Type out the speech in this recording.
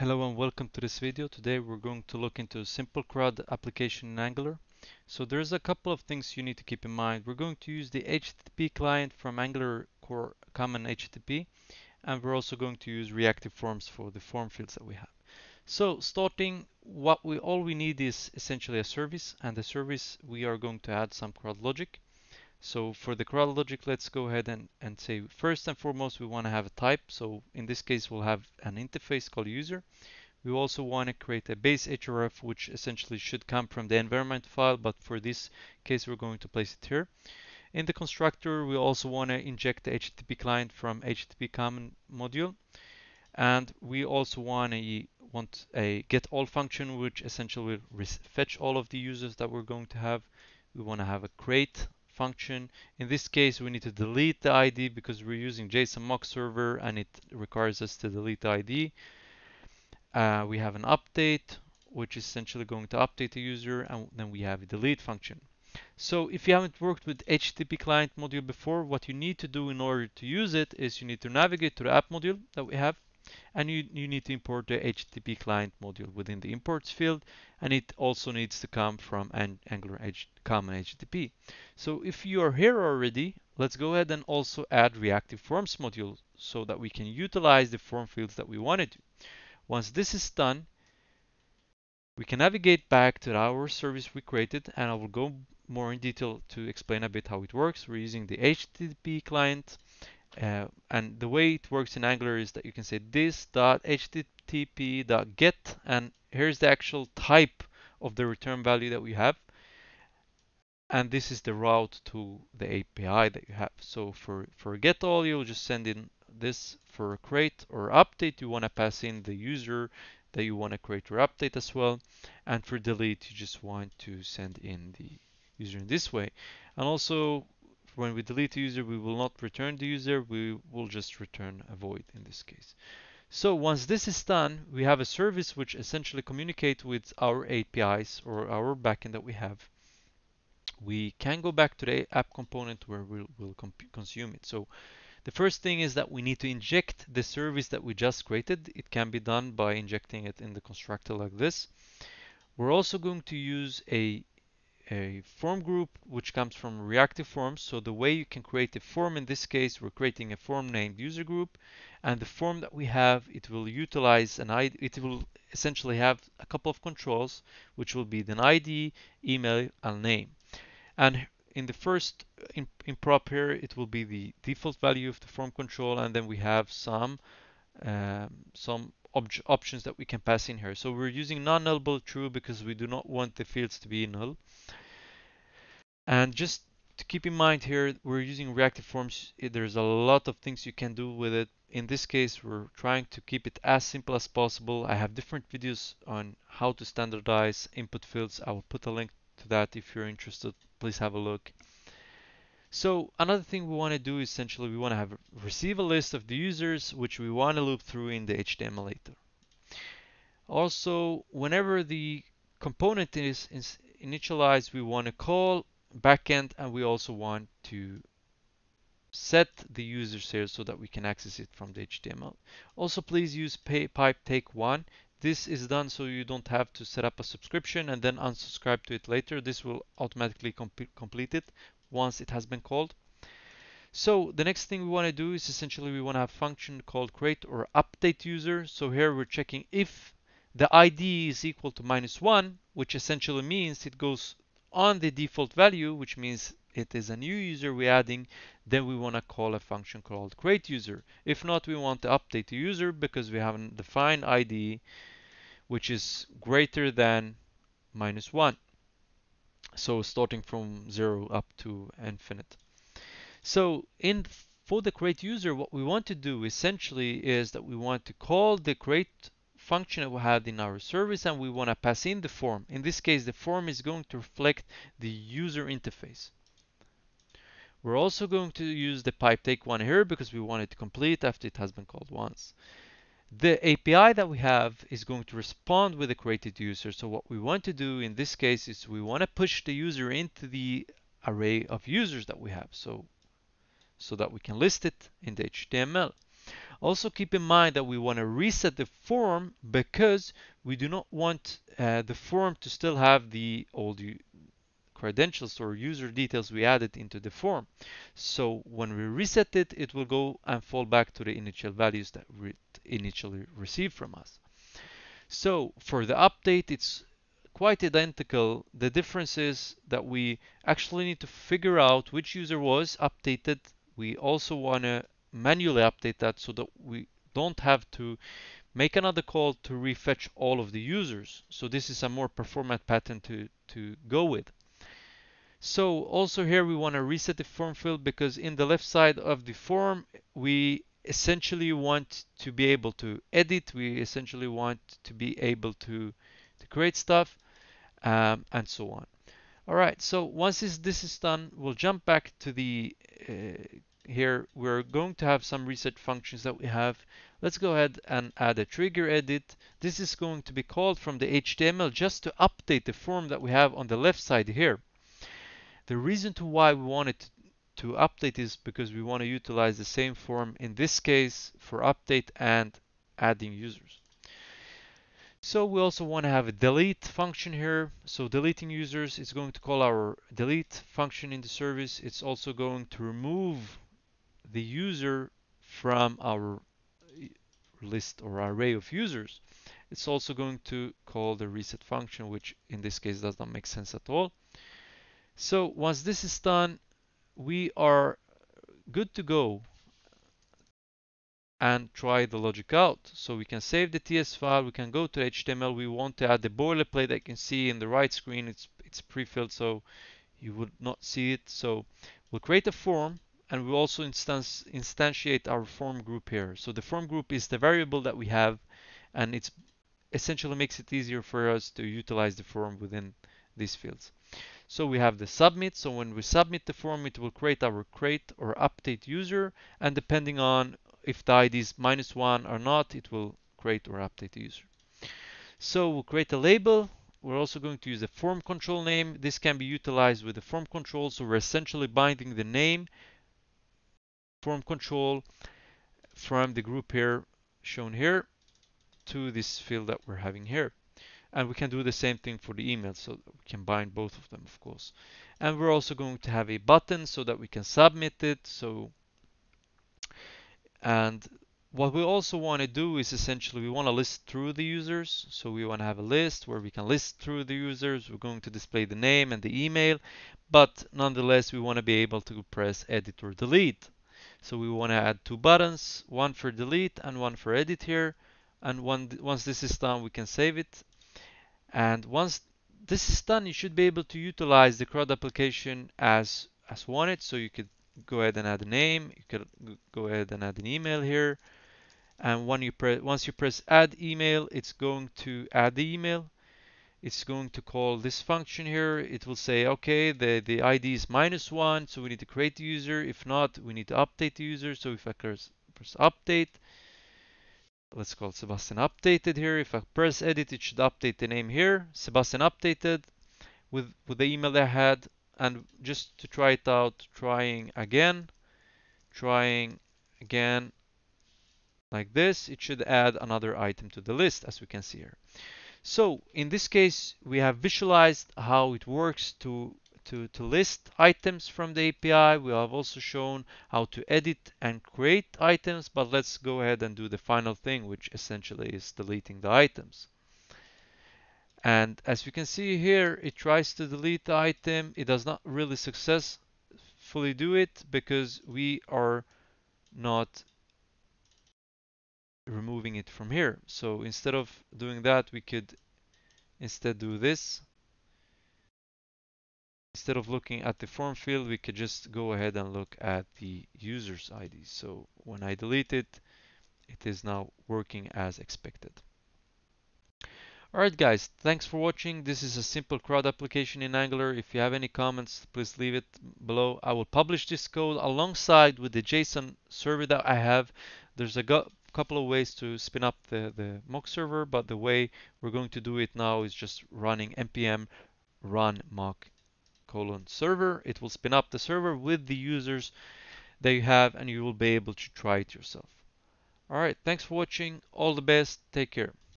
Hello and welcome to this video. Today we're going to look into a simple CRUD application in Angular. So there's a couple of things you need to keep in mind. We're going to use the HTTP client from Angular core common HTTP, and we're also going to use reactive forms for the form fields that we have. So starting, all we need is essentially a service, and the service we are going to add some CRUD logic. So for the CRUD logic, let's go ahead and say first and foremost we want to have a type. So in this case we'll have an interface called user. We also want to create a base href, which essentially should come from the environment file, but for this case we're going to place it here. In the constructor we also want to inject the HTTP client from HTTP common module, and we also want a get all function, which essentially will fetch all of the users that we're going to have. We want to have a create function. In this case we need to delete the ID because we're using JSON mock server and it requires us to delete the ID. We have an update, which is essentially going to update the user, and then we have a delete function. So if you haven't worked with HTTP client module before, what you need to do in order to use it is you need to navigate to the app module that we have, and you need to import the HTTP client module within the imports field, and it also needs to come from Angular common HTTP. So if you are here already, let's go ahead and also add reactive forms module so that we can utilize the form fields that we wanted to. Once this is done, we can navigate back to our service we created, and I will go more in detail to explain a bit how it works. We're using the HTTP client, and the way it works in Angular is that you can say this.http.get, and here's the actual type of the return value that we have, and this is the route to the API that you have. So for get all, you'll just send in this. For create or update, you want to pass in the user that you want to create or update as well, and for delete you just want to send in the user in this way. And also when we delete the user, we will not return the user, we will just return a void in this case. So once this is done, we have a service which essentially communicates with our APIs or our backend that we have. We can go back to the app component where we'll consume it. So the first thing is that we need to inject the service that we just created. It can be done by injecting it in the constructor like this. We're also going to use a form group which comes from reactive forms. So the way you can create a form, in this case we're creating a form named user group, and the form that we have, it will utilize an ID. It will essentially have a couple of controls, which will be an ID, email, and name. And in the first improp here, it will be the default value of the form control, and then we have some options that we can pass in here. So we're using non-nullable true because we do not want the fields to be null. And just to keep in mind here, we're using reactive forms. There's a lot of things you can do with it. In this case, we're trying to keep it as simple as possible. I have different videos on how to standardize input fields. I will put a link to that if you're interested. Please have a look. So another thing we want to do, essentially, we want to receive a list of the users, which we want to loop through in the HTML later. Also, whenever the component is initialized, we want to call backend, and we also want to set the users here so that we can access it from the HTML. Also, please use pipe take one. This is done so you don't have to set up a subscription and then unsubscribe to it later. This will automatically complete it once it has been called. So the next thing we want to do is essentially we want to have a function called create or update user. So here we're checking if the ID is equal to -1, which essentially means it goes on the default value, which means it is a new user we're adding. Then we want to call a function called create user. If not, we want to update the user because we haven't defined ID, which is greater than -1. So starting from 0 up to infinite. So for the create user, what we want to do essentially is that we want to call the create function that we had in our service, and we want to pass in the form. In this case, the form is going to reflect the user interface. We're also going to use the pipe take one here because we want it to complete after it has been called once. The API that we have is going to respond with a created user. So what we want to do in this case is we want to push the user into the array of users that we have, so that we can list it in the HTML. Also keep in mind that we want to reset the form because we do not want the form to still have the old credentials or user details we added into the form. So when we reset it, it will go and fall back to the initial values that we initially received from us. So for the update, it's quite identical. The difference is that we actually need to figure out which user was updated. We also want to manually update that so that we don't have to make another call to refetch all of the users. So this is a more performant pattern to go with. So also here we want to reset the form field because in the left side of the form, we essentially want to be able to edit. We essentially want to be able to create stuff and so on. All right, so once this is done, we'll jump back to the, here we're going to have some reset functions that we have. Let's go ahead and add a trigger edit. This is going to be called from the HTML just to update the form that we have on the left side here. The reason to why we wanted to update is because we want to utilize the same form in this case for update and adding users. So we also want to have a delete function here. So deleting users is going to call our delete function in the service. It's also going to remove the user from our list or array of users. It's also going to call the reset function, which in this case does not make sense at all. So once this is done, we are good to go and try the logic out. So we can save the TS file, we can go to HTML, we want to add the boilerplate that you can see in the right screen. It's pre-filled, so you would not see it. So we'll create a form and we'll also instantiate our form group here. So the form group is the variable that we have, and it essentially makes it easier for us to utilize the form within these fields. So we have the submit. So when we submit the form, it will create our create or update user. And depending on if the ID is -1 or not, it will create or update the user. So we'll create a label. We're also going to use a form control name. This can be utilized with the form control. So we're essentially binding the name form control from the group here shown here to this field that we're having here. And we can do the same thing for the email, so we can bind both of them, of course. And we're also going to have a button so that we can submit it. So, and what we also want to do is essentially we want to list through the users. So we want to have a list where we can list through the users. We're going to display the name and the email, but nonetheless, we want to be able to press edit or delete. So we want to add two buttons, one for delete and one for edit here. And once this is done, we can save it. And once this is done, you should be able to utilize the CRUD application as wanted. So you could go ahead and add a name. You could go ahead and add an email here. And when you once you press add email, it's going to add the email. It's going to call this function here. It will say, okay, the ID is -1, so we need to create the user. If not, we need to update the user. So if I press update, let's call Sebastian updated here. If I press edit, it should update the name here, Sebastian updated, with the email I had. And just to try it out, trying again like this, it should add another item to the list, as we can see here. So in this case, we have visualized how it works to list items from the API. We have also shown how to edit and create items, but let's go ahead and do the final thing, which essentially is deleting the items. And as you can see here, it tries to delete the item. It does not really successfully do it because we are not removing it from here. So instead of doing that, we could instead do this. Instead of looking at the form field, we could just go ahead and look at the user's ID. So when I delete it, it is now working as expected. All right, guys, thanks for watching. This is a simple CRUD application in Angular. If you have any comments, please leave it below. I will publish this code alongside with the JSON server that I have. There's a couple of ways to spin up the mock server, but the way we're going to do it now is just running npm run mock:\server. It will spin up the server with the users that you have, and you will be able to try it yourself. All right, thanks for watching. All the best. Take care.